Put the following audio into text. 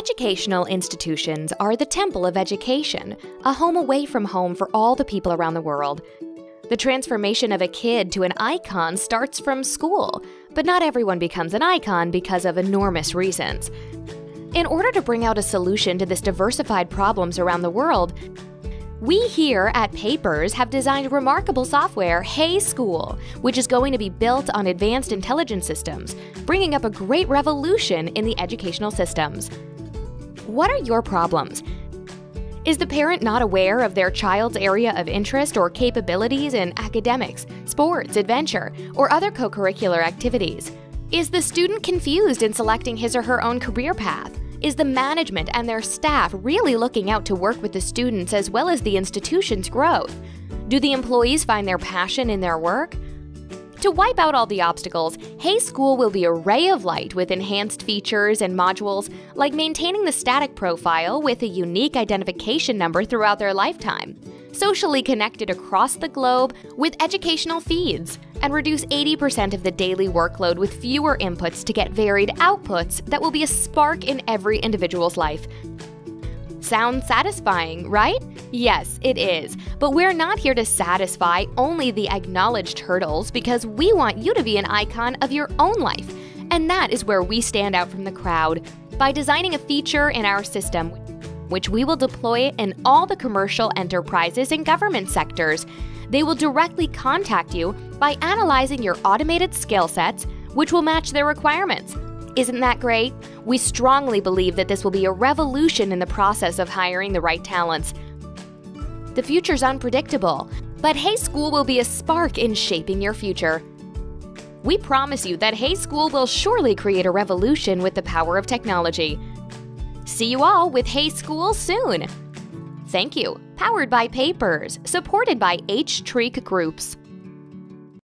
Educational institutions are the temple of education, a home away from home for all the people around the world. The transformation of a kid to an icon starts from school, but not everyone becomes an icon because of enormous reasons. In order to bring out a solution to this diversified problems around the world, we here at Papers have designed remarkable software, Hey School, which is going to be built on advanced intelligence systems, bringing up a great revolution in the educational systems. What are your problems? Is the parent not aware of their child's area of interest or capabilities in academics, sports, adventure, or other co-curricular activities? Is the student confused in selecting his or her own career path? Is the management and their staff really looking out to work with the students as well as the institution's growth? Do the employees find their passion in their work? To wipe out all the obstacles, Hey School will be a ray of light with enhanced features and modules, like maintaining the static profile with a unique identification number throughout their lifetime, socially connected across the globe with educational feeds, and reduce 80% of the daily workload with fewer inputs to get varied outputs that will be a spark in every individual's life. Sounds satisfying, right? Yes, it is. But we're not here to satisfy only the acknowledged hurdles, because we want you to be an icon of your own life. And that is where we stand out from the crowd by designing a feature in our system which we will deploy in all the commercial enterprises and government sectors. They will directly contact you by analyzing your automated skill sets, which will match their requirements. Isn't that great? We strongly believe that this will be a revolution in the process of hiring the right talents. The future's unpredictable, but Hey School will be a spark in shaping your future. We promise you that Hey School will surely create a revolution with the power of technology. See you all with Hey School soon. Thank you. Powered by Papers, supported by H-Treek Groups.